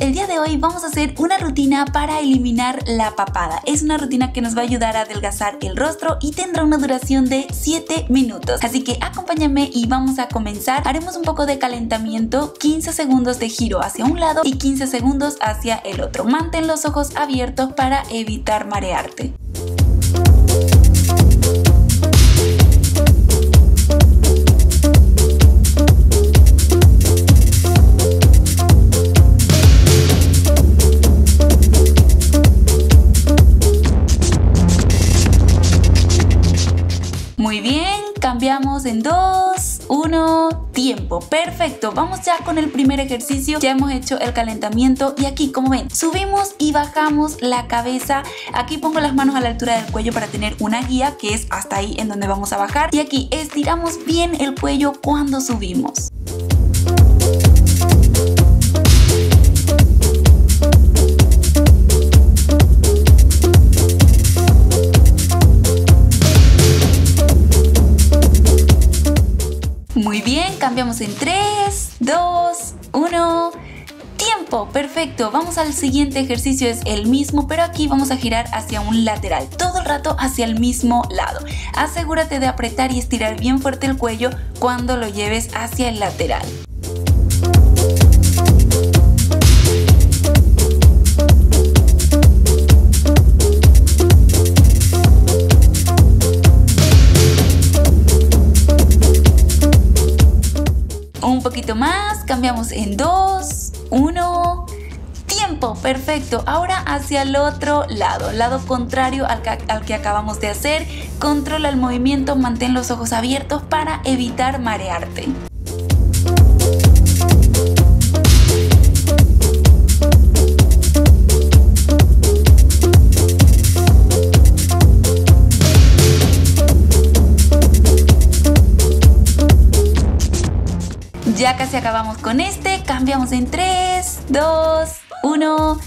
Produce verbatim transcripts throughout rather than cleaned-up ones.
el día de hoy vamos a hacer una rutina para eliminar la papada. Es una rutina que nos va a ayudar a adelgazar el rostro y tendrá una duración de siete minutos. Así que acompáñame y vamos a comenzar. Haremos un poco de calentamiento, quince segundos de giro hacia un lado y quince segundos hacia el otro. Mantén los ojos abiertos para evitar marearte. Muy bien, cambiamos en dos, uno, tiempo. Perfecto, vamos ya con el primer ejercicio. Ya hemos hecho el calentamiento y aquí, como ven, subimos y bajamos la cabeza. Aquí pongo las manos a la altura del cuello para tener una guía, que es hasta ahí en donde vamos a bajar. Y aquí estiramos bien el cuello cuando subimos. Muy bien, cambiamos en tres, dos, uno, tiempo. Perfecto, vamos al siguiente ejercicio, es el mismo, pero aquí vamos a girar hacia un lateral, todo el rato hacia el mismo lado. Asegúrate de apretar y estirar bien fuerte el cuello cuando lo lleves hacia el lateral. Un poquito más, cambiamos en dos, uno, tiempo. Perfecto, ahora hacia el otro lado, lado contrario al que, al que acabamos de hacer. Controla el movimiento, mantén los ojos abiertos para evitar marearte. Ya casi acabamos con este, cambiamos en tres, dos, uno,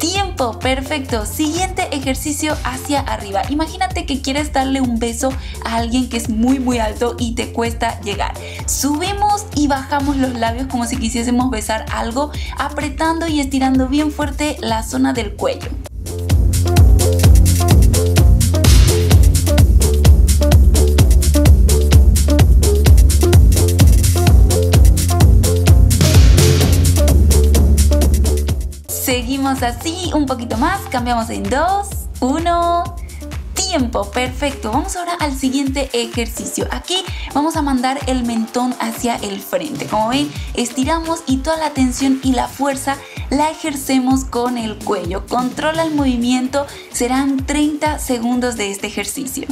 tiempo. Perfecto, siguiente ejercicio hacia arriba. Imagínate que quieres darle un beso a alguien que es muy muy alto y te cuesta llegar. Subimos y bajamos los labios como si quisiésemos besar algo, apretando y estirando bien fuerte la zona del cuello. Seguimos así, un poquito más, cambiamos en dos, uno, tiempo. Perfecto, vamos ahora al siguiente ejercicio. Aquí vamos a mandar el mentón hacia el frente. Como ven, estiramos y toda la tensión y la fuerza la ejercemos con el cuello. Controla el movimiento, serán treinta segundos de este ejercicio.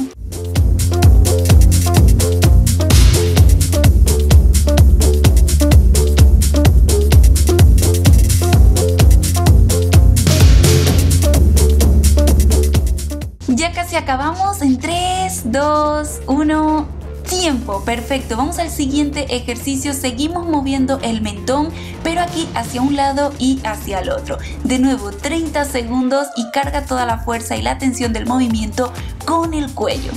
Acabamos en tres, dos, uno, tiempo. Perfecto, vamos al siguiente ejercicio. Seguimos moviendo el mentón, pero aquí hacia un lado y hacia el otro. De nuevo, treinta segundos y carga toda la fuerza y la tensión del movimiento con el cuello.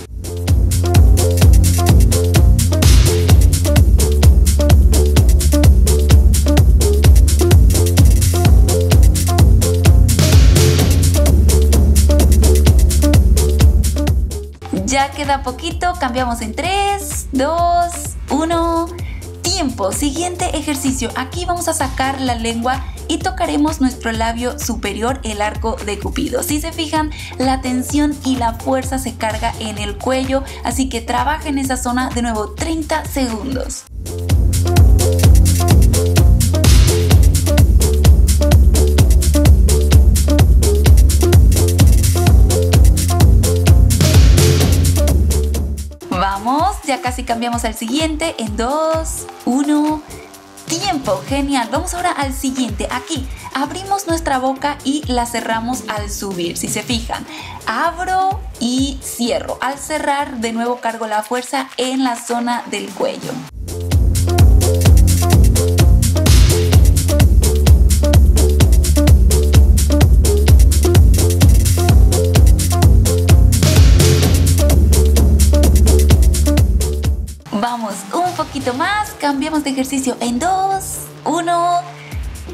Ya queda poquito, cambiamos en tres, dos, uno, tiempo. Siguiente ejercicio, aquí vamos a sacar la lengua y tocaremos nuestro labio superior, el arco de Cupido. Si se fijan, la tensión y la fuerza se carga en el cuello, así que trabaja en esa zona. De nuevo, treinta segundos. Ya casi cambiamos al siguiente en dos, uno, tiempo. Genial, vamos ahora al siguiente. Aquí abrimos nuestra boca y la cerramos al subir. Si se fijan, abro y cierro. Al cerrar, de nuevo cargo la fuerza en la zona del cuello. Vamos, un poquito más, cambiamos de ejercicio en dos, uno,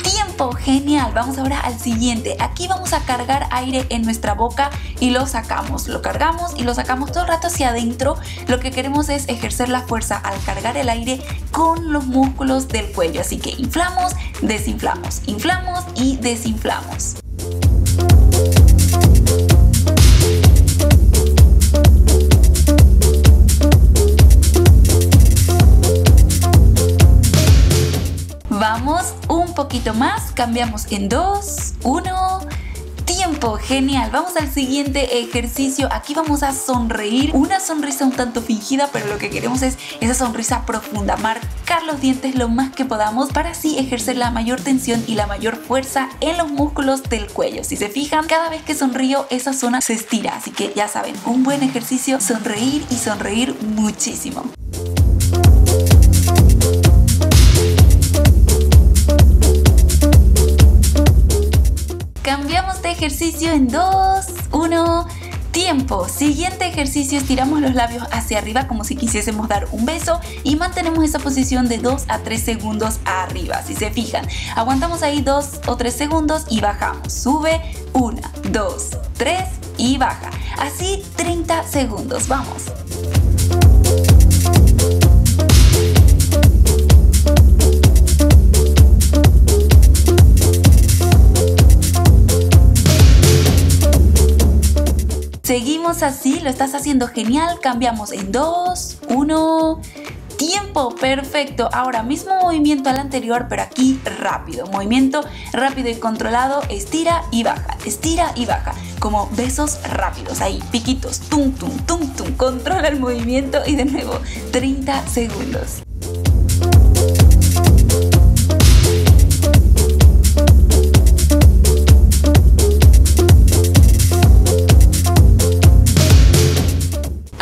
tiempo. listo, genial. Vamos ahora al siguiente. Aquí vamos a cargar aire en nuestra boca y lo sacamos, lo cargamos y lo sacamos todo el rato hacia adentro. Lo que queremos es ejercer la fuerza al cargar el aire con los músculos del cuello, así que inflamos, desinflamos, inflamos y desinflamos. Vamos un poquito más, cambiamos en dos, uno, tiempo, genial. Vamos al siguiente ejercicio. Aquí vamos a sonreír, una sonrisa un tanto fingida, pero lo que queremos es esa sonrisa profunda, marcar los dientes lo más que podamos para así ejercer la mayor tensión y la mayor fuerza en los músculos del cuello. Si se fijan, cada vez que sonrío esa zona se estira, así que ya saben, un buen ejercicio, sonreír y sonreír muchísimo. Cambiamos de ejercicio en dos, uno, tiempo. Siguiente ejercicio, estiramos los labios hacia arriba como si quisiésemos dar un beso y mantenemos esa posición de dos a tres segundos arriba. Si se fijan, aguantamos ahí dos o tres segundos y bajamos. Sube, uno, dos, tres y baja. Así treinta segundos, vamos. Seguimos así, lo estás haciendo genial, cambiamos en dos, uno, tiempo, perfecto. Ahora mismo movimiento al anterior, pero aquí rápido, movimiento rápido y controlado, estira y baja, estira y baja, como besos rápidos, ahí, piquitos, tum, tum, tum, tum, controla el movimiento y de nuevo, treinta segundos.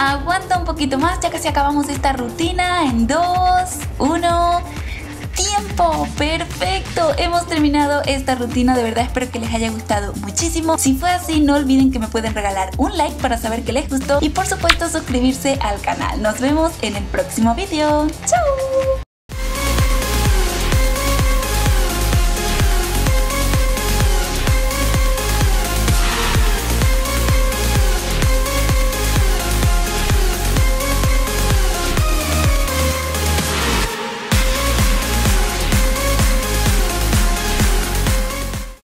Aguanta un poquito más, ya casi acabamos esta rutina en dos, uno, tiempo, perfecto. Hemos terminado esta rutina, de verdad espero que les haya gustado muchísimo. Si fue así, no olviden que me pueden regalar un like para saber que les gustó y por supuesto suscribirse al canal. Nos vemos en el próximo video. ¡Chao!